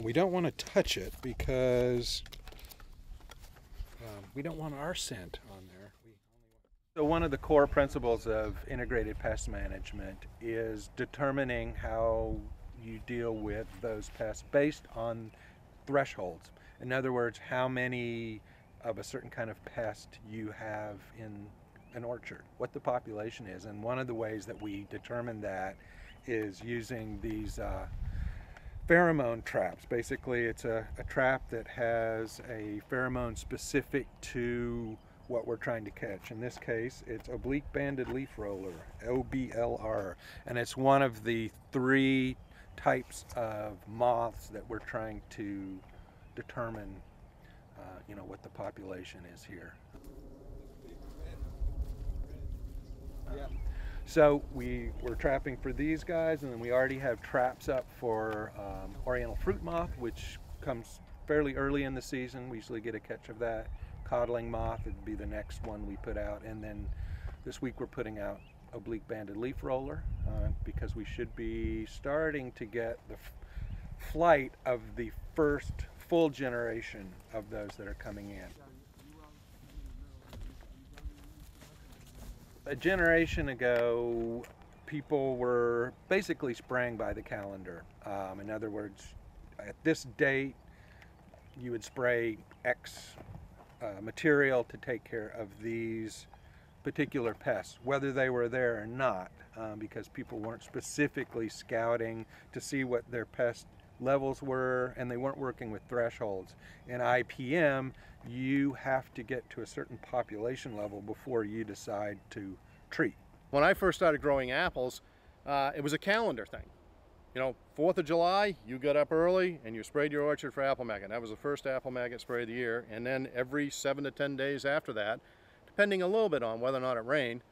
And we don't want to touch it because we don't want our scent on there. So one of the core principles of integrated pest management is determining how you deal with those pests based on thresholds. In other words, how many of a certain kind of pest you have in an orchard, what the population is. And one of the ways that we determine that is using these pheromone traps. Basically, it's a trap that has a pheromone specific to what we're trying to catch. In this case, it's oblique banded leaf roller, OBLR, and it's one of the three types of moths that we're trying to determine you know, what the population is here. So we're trapping for these guys, and then we already have traps up for Oriental fruit moth, which comes fairly early in the season. We usually get a catch of that. Codling moth would be the next one we put out, and then this week we're putting out oblique banded leaf roller because we should be starting to get the flight of the first full generation of those that are coming in. A generation ago, people were basically spraying by the calendar. In other words, at this date, you would spray X material to take care of these particular pests, whether they were there or not, because people weren't specifically scouting to see what their pest levels were, and they weren't working with thresholds. In IPM, you have to get to a certain population level before you decide to treat. When I first started growing apples, it was a calendar thing. You know, 4th of July, you got up early and you sprayed your orchard for apple maggot. That was the first apple maggot spray of the year. And then every 7 to 10 days after that, depending a little bit on whether or not it rained,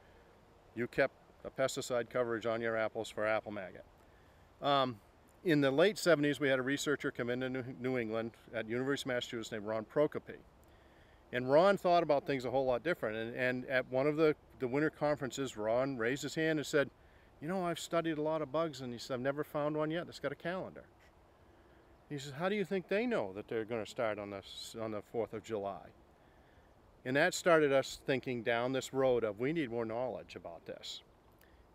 you kept the pesticide coverage on your apples for apple maggot. In the late 70s, we had a researcher come into New England at University of Massachusetts named Ron Prokopy. And Ron thought about things a whole lot different. And at one of the winter conferences, Ron raised his hand and said, you know, I've studied a lot of bugs, and he said, I've never found one yet that's got a calendar. He says, how do you think they know that they're going to start on the 4th of July? And that started us thinking down this road of, we need more knowledge about this.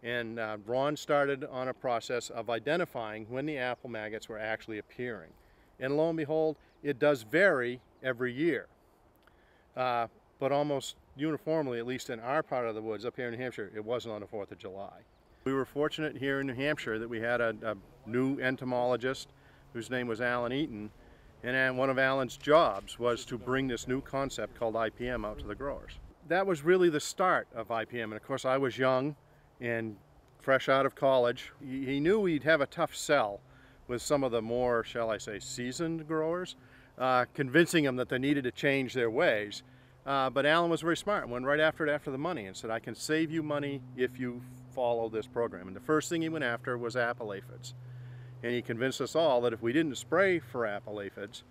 And Ron started on a process of identifying when the apple maggots were actually appearing. And lo and behold, it does vary every year. But almost uniformly, at least in our part of the woods up here in New Hampshire, it wasn't on the 4th of July. We were fortunate here in New Hampshire that we had a new entomologist whose name was Alan Eaton. And one of Alan's jobs was to bring this new concept called IPM out to the growers. That was really the start of IPM. And of course, I was young and fresh out of college. He knew he'd have a tough sell with some of the more, shall I say, seasoned growers, convincing them that they needed to change their ways. But Alan was very smart and went right after it after the money and said, I can save you money if you follow this program. And the first thing he went after was apple aphids. And he convinced us all that if we didn't spray for apple aphids,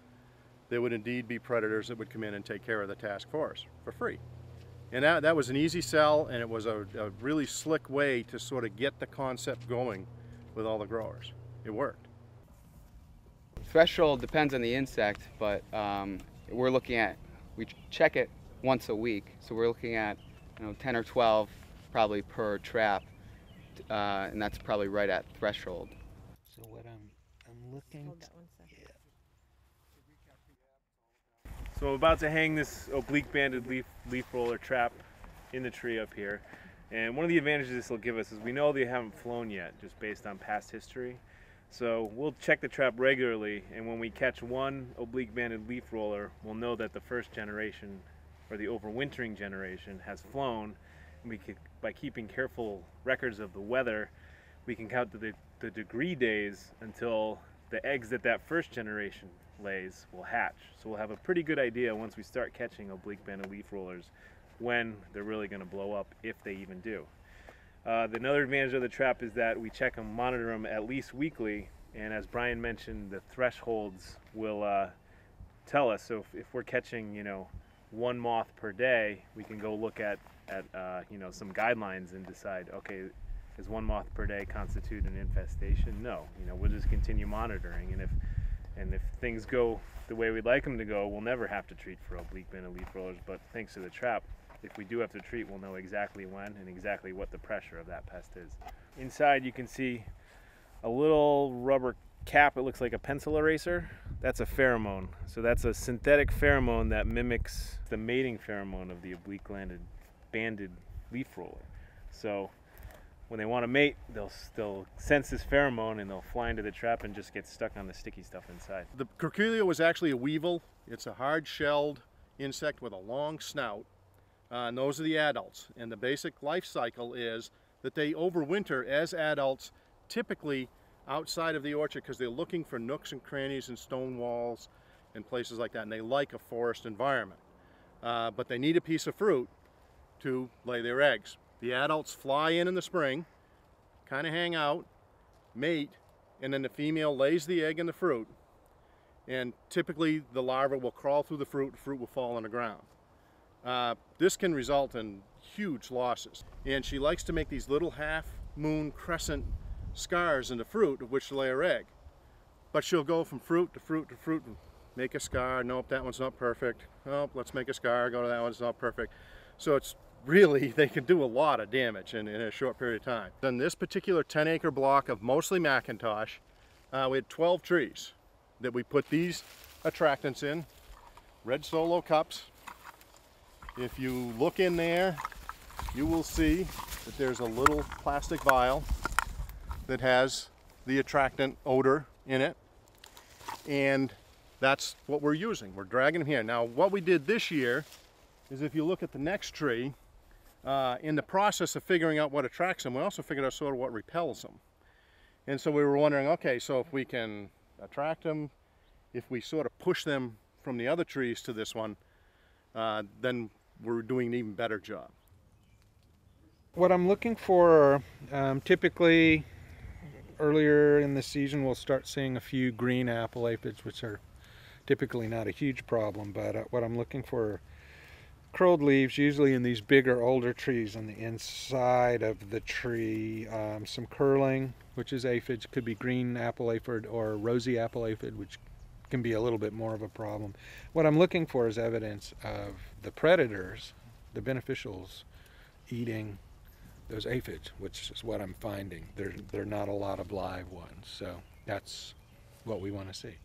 there would indeed be predators that would come in and take care of the task for us for free. And that was an easy sell, and it was a really slick way to sort of get the concept going with all the growers. It worked. Threshold depends on the insect, but we're looking at, we check it once a week, so we're looking at, you know, 10 or 12 probably per trap, and that's probably right at threshold. So what I'm looking at. So I'm about to hang this oblique banded leaf roller trap in the tree up here, and one of the advantages this will give us is we know they haven't flown yet just based on past history. So we'll check the trap regularly, and when we catch one oblique banded leaf roller, we'll know that the first generation or the overwintering generation has flown, and we could, by keeping careful records of the weather, we can count the degree days until the eggs that that first generation lays will hatch. So we'll have a pretty good idea once we start catching oblique banded leaf rollers when they're really going to blow up, if they even do. Another advantage of the trap is that we check and monitor them at least weekly, and as Brian mentioned, the thresholds will tell us. So if we're catching, you know, one moth per day, we can go look at you know, some guidelines and decide, okay, does one moth per day constitute an infestation? No, you know, we'll just continue monitoring, and if And if things go the way we'd like them to go, we'll never have to treat for oblique banded leaf rollers, but thanks to the trap, if we do have to treat, we'll know exactly when and exactly what the pressure of that pest is. Inside you can see a little rubber cap, it looks like a pencil eraser. That's a pheromone. So that's a synthetic pheromone that mimics the mating pheromone of the oblique banded leaf roller. So when they want to mate, they'll sense this pheromone and they'll fly into the trap and just get stuck on the sticky stuff inside. The curculio is actually a weevil. It's a hard-shelled insect with a long snout. And those are the adults. And the basic life cycle is that they overwinter as adults, typically outside of the orchard, because they're looking for nooks and crannies and stone walls and places like that, and they like a forest environment. But they need a piece of fruit to lay their eggs. The adults fly in the spring, kind of hang out, mate, and then the female lays the egg in the fruit, and typically the larva will crawl through the fruit will fall on the ground. This can result in huge losses, and she likes to make these little half moon crescent scars in the fruit of which to lay her egg. But she'll go from fruit to fruit to fruit and make a scar. Nope, that one's not perfect. Oh, let's make a scar, go to that one, it's not perfect. So it's really, they can do a lot of damage in a short period of time. On this particular 10-acre block of mostly Macintosh, we had 12 trees that we put these attractants in, red solo cups. If you look in there, you will see that there's a little plastic vial that has the attractant odor in it, and that's what we're using. We're dragging them here. Now what we did this year is, if you look at the next tree, in the process of figuring out what attracts them, we also figured out sort of what repels them. And so we were wondering, okay, so if we can attract them, if we sort of push them from the other trees to this one, then we're doing an even better job. What I'm looking for, typically earlier in the season, we'll start seeing a few green apple aphids, which are typically not a huge problem, but what I'm looking for are curled leaves, usually in these bigger, older trees on the inside of the tree. Some curling, which is aphids, could be green apple aphid or rosy apple aphid, which can be a little bit more of a problem. What I'm looking for is evidence of the predators, the beneficials, eating those aphids, which is what I'm finding. They're not a lot of live ones, so that's what we want to see.